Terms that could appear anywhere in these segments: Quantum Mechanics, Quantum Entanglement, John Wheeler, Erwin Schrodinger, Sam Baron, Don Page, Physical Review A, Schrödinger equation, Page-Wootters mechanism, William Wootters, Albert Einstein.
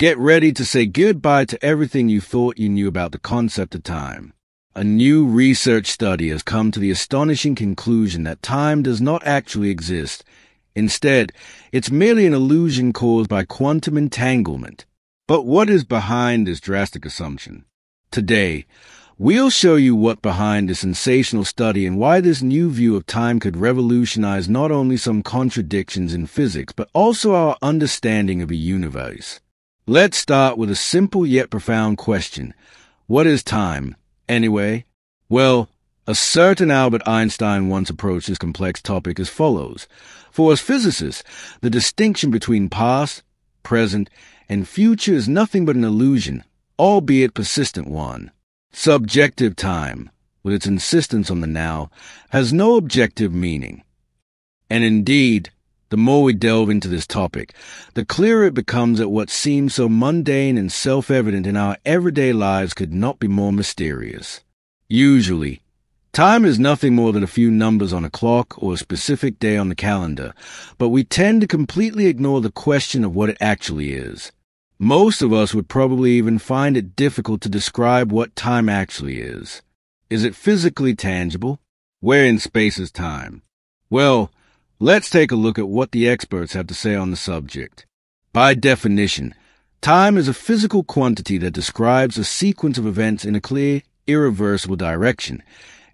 Get ready to say goodbye to everything you thought you knew about the concept of time. A new research study has come to the astonishing conclusion that time does not actually exist. Instead, it's merely an illusion caused by quantum entanglement. But what is behind this drastic assumption? Today, we'll show you what's behind this sensational study and why this new view of time could revolutionize not only some contradictions in physics, but also our understanding of the universe. Let's start with a simple yet profound question. What is time, anyway? Well, a certain Albert Einstein once approached this complex topic as follows. For us physicists, the distinction between past, present, and future is nothing but an illusion, albeit persistent one. Subjective time, with its insistence on the now, has no objective meaning. And indeed, the more we delve into this topic, the clearer it becomes that what seems so mundane and self-evident in our everyday lives could not be more mysterious. Usually, time is nothing more than a few numbers on a clock or a specific day on the calendar, but we tend to completely ignore the question of what it actually is. Most of us would probably even find it difficult to describe what time actually is. Is it physically tangible? Where in space is time? Well, let's take a look at what the experts have to say on the subject. By definition, time is a physical quantity that describes a sequence of events in a clear, irreversible direction,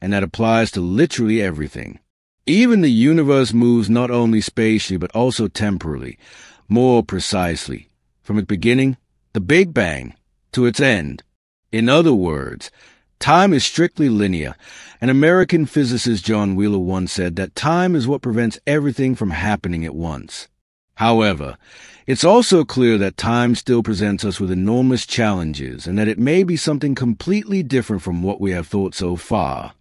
and that applies to literally everything. Even the universe moves not only spatially but also temporally, more precisely, from its beginning, the Big Bang, to its end. In other words, time is strictly linear, and American physicist John Wheeler once said that time is what prevents everything from happening at once. However, it's also clear that time still presents us with enormous challenges and that it may be something completely different from what we have thought so far.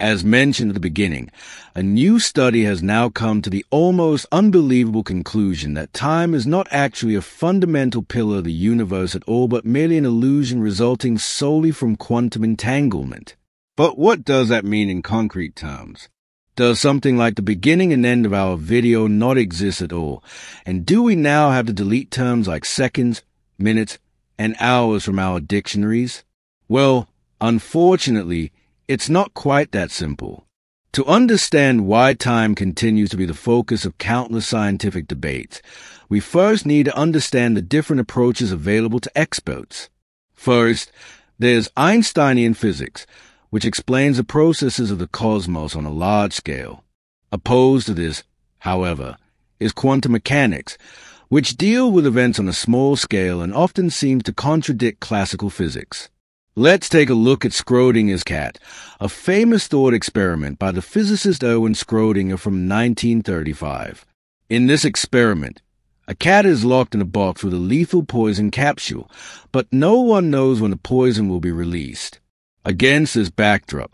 As mentioned at the beginning, a new study has now come to the almost unbelievable conclusion that time is not actually a fundamental pillar of the universe at all, but merely an illusion resulting solely from quantum entanglement. But what does that mean in concrete terms? Does something like the beginning and end of our video not exist at all? And do we now have to delete terms like seconds, minutes, and hours from our dictionaries? Well, unfortunately, it's not quite that simple. To understand why time continues to be the focus of countless scientific debates, we first need to understand the different approaches available to experts. First, there's Einsteinian physics, which explains the processes of the cosmos on a large scale. Opposed to this, however, is quantum mechanics, which deal with events on a small scale and often seems to contradict classical physics. Let's take a look at Schrödinger's cat, a famous thought experiment by the physicist Erwin Schrodinger from 1935. In this experiment, a cat is locked in a box with a lethal poison capsule, but no one knows when the poison will be released. Against this backdrop,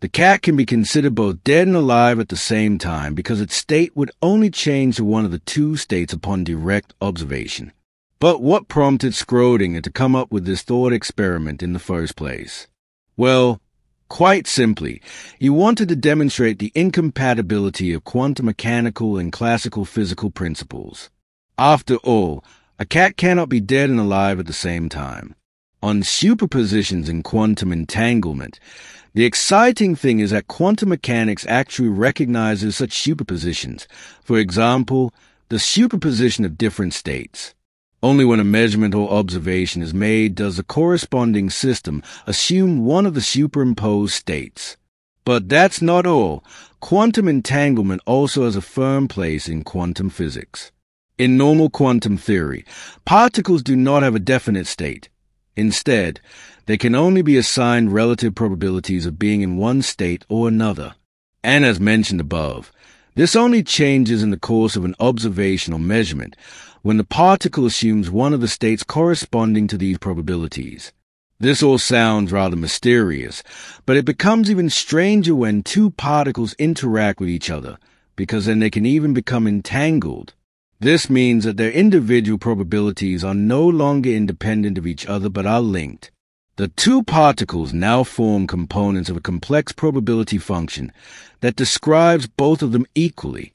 the cat can be considered both dead and alive at the same time because its state would only change to one of the two states upon direct observation. But what prompted Schrödinger to come up with this thought experiment in the first place? Well, quite simply, he wanted to demonstrate the incompatibility of quantum mechanical and classical physical principles. After all, a cat cannot be dead and alive at the same time. On superpositions and quantum entanglement, the exciting thing is that quantum mechanics actually recognizes such superpositions. For example, the superposition of different states. Only when a measurement or observation is made does the corresponding system assume one of the superimposed states. But that's not all. Quantum entanglement also has a firm place in quantum physics. In normal quantum theory, particles do not have a definite state. Instead, they can only be assigned relative probabilities of being in one state or another. And as mentioned above, this only changes in the course of an observational measurement, when the particle assumes one of the states corresponding to these probabilities. This all sounds rather mysterious, but it becomes even stranger when two particles interact with each other, because then they can even become entangled. This means that their individual probabilities are no longer independent of each other but are linked. The two particles now form components of a complex probability function that describes both of them equally.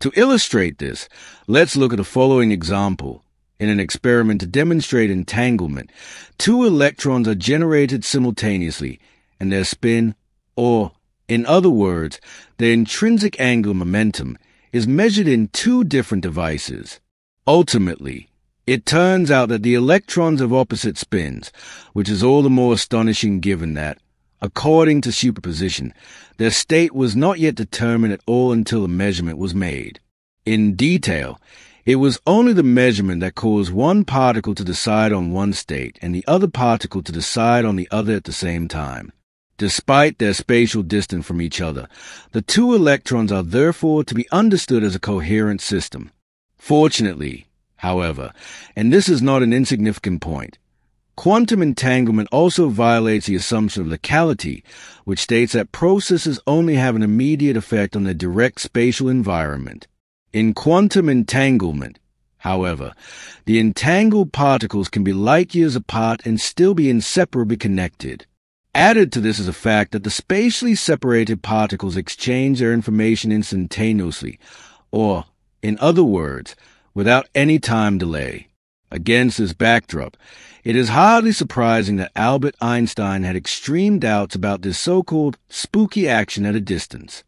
To illustrate this, let's look at the following example, in an experiment to demonstrate entanglement, two electrons are generated simultaneously, and their spin, or, in other words, their intrinsic angular momentum, is measured in two different devices. Ultimately, it turns out that the electrons have opposite spins, which is all the more astonishing given that, according to superposition, their state was not yet determined at all until a measurement was made. In detail, it was only the measurement that caused one particle to decide on one state and the other particle to decide on the other at the same time. Despite their spatial distance from each other, the two electrons are therefore to be understood as a coherent system. Fortunately, however, and this is not an insignificant point, quantum entanglement also violates the assumption of locality, which states that processes only have an immediate effect on their direct spatial environment. In quantum entanglement, however, the entangled particles can be light-years apart and still be inseparably connected. Added to this is the fact that the spatially separated particles exchange their information instantaneously, or, in other words, without any time delay. Against this backdrop, it is hardly surprising that Albert Einstein had extreme doubts about this so-called spooky action at a distance.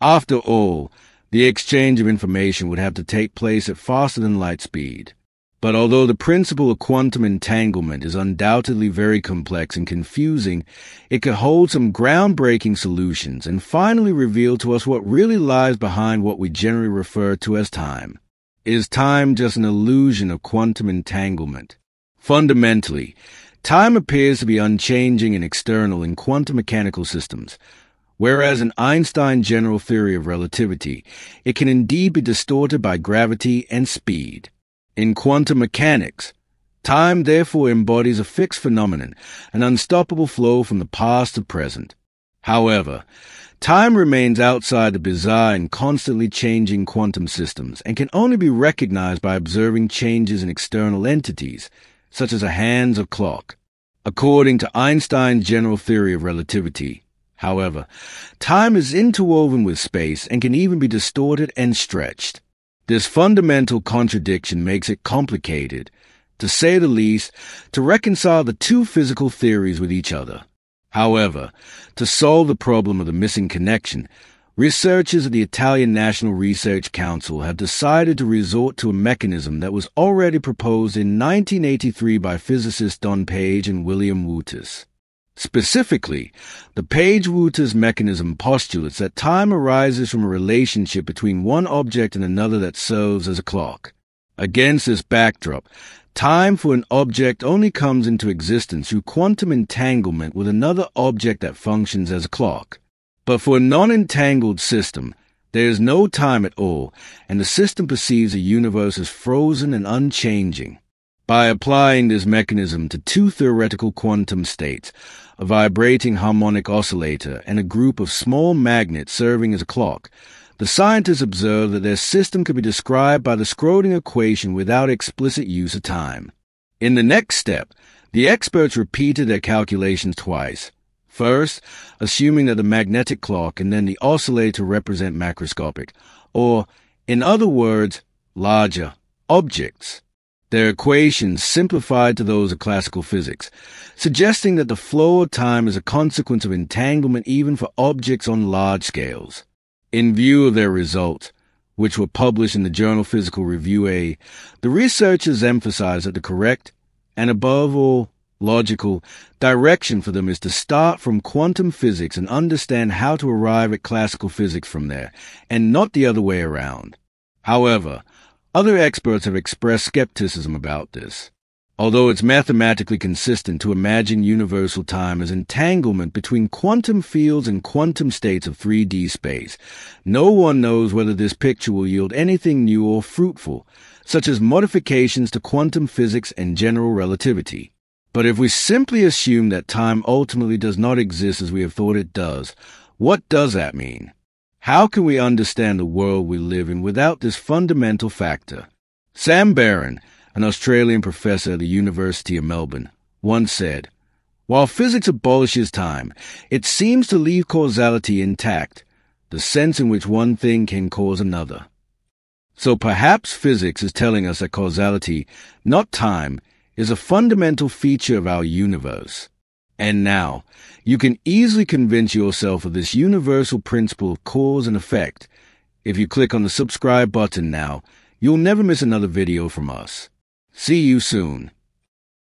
After all, the exchange of information would have to take place at faster than light speed. But although the principle of quantum entanglement is undoubtedly very complex and confusing, it could hold some groundbreaking solutions and finally reveal to us what really lies behind what we generally refer to as time. Is time just an illusion of quantum entanglement? Fundamentally, time appears to be unchanging and external in quantum mechanical systems, whereas in Einstein's general theory of relativity, it can indeed be distorted by gravity and speed. In quantum mechanics, time therefore embodies a fixed phenomenon, an unstoppable flow from the past to present. However, time remains outside the bizarre and constantly changing quantum systems and can only be recognized by observing changes in external entities, such as the hands of clock. According to Einstein's general theory of relativity, however, time is interwoven with space and can even be distorted and stretched. This fundamental contradiction makes it complicated, to say the least, to reconcile the two physical theories with each other. However, to solve the problem of the missing connection, researchers at the Italian National Research Council have decided to resort to a mechanism that was already proposed in 1983 by physicists Don Page and William Wootters. Specifically, the Page-Wootters mechanism postulates that time arises from a relationship between one object and another that serves as a clock. Against this backdrop, time for an object only comes into existence through quantum entanglement with another object that functions as a clock. But for a non-entangled system, there is no time at all, and the system perceives the universe as frozen and unchanging. By applying this mechanism to two theoretical quantum states, a vibrating harmonic oscillator and a group of small magnets serving as a clock, the scientists observed that their system could be described by the Schrödinger equation without explicit use of time. In the next step, the experts repeated their calculations twice. First, assuming that the magnetic clock and then the oscillator represent macroscopic, or, in other words, larger objects. Their equations simplified to those of classical physics, suggesting that the flow of time is a consequence of entanglement even for objects on large scales. In view of their results, which were published in the journal Physical Review A, the researchers emphasized that the correct, and above all, logical, direction for them is to start from quantum physics and understand how to arrive at classical physics from there, and not the other way around. However, other experts have expressed skepticism about this. Although it's mathematically consistent to imagine universal time as entanglement between quantum fields and quantum states of 3D space, no one knows whether this picture will yield anything new or fruitful, such as modifications to quantum physics and general relativity. But if we simply assume that time ultimately does not exist as we have thought it does, what does that mean? How can we understand the world we live in without this fundamental factor? Sam Baron, an Australian professor at the University of Melbourne, once said, "While physics abolishes time, it seems to leave causality intact, the sense in which one thing can cause another." So perhaps physics is telling us that causality, not time, is a fundamental feature of our universe. And now, you can easily convince yourself of this universal principle of cause and effect. If you click on the subscribe button now, you'll never miss another video from us. See you soon.